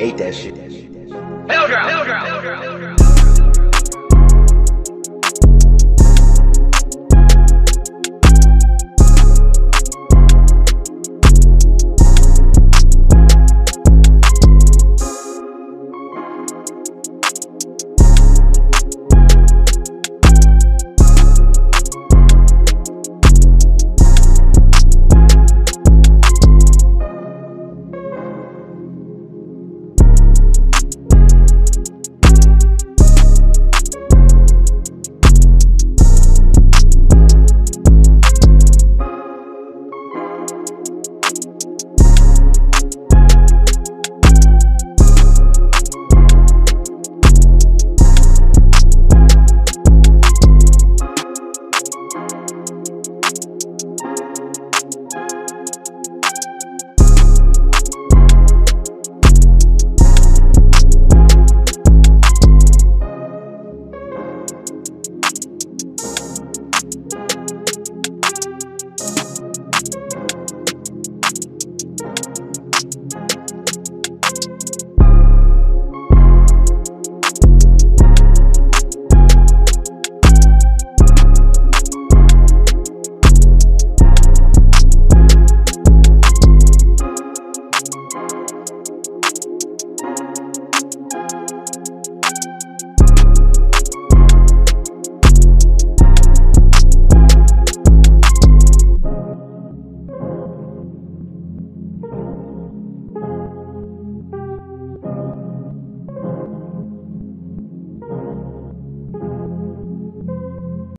Ate that shit. Hell girl.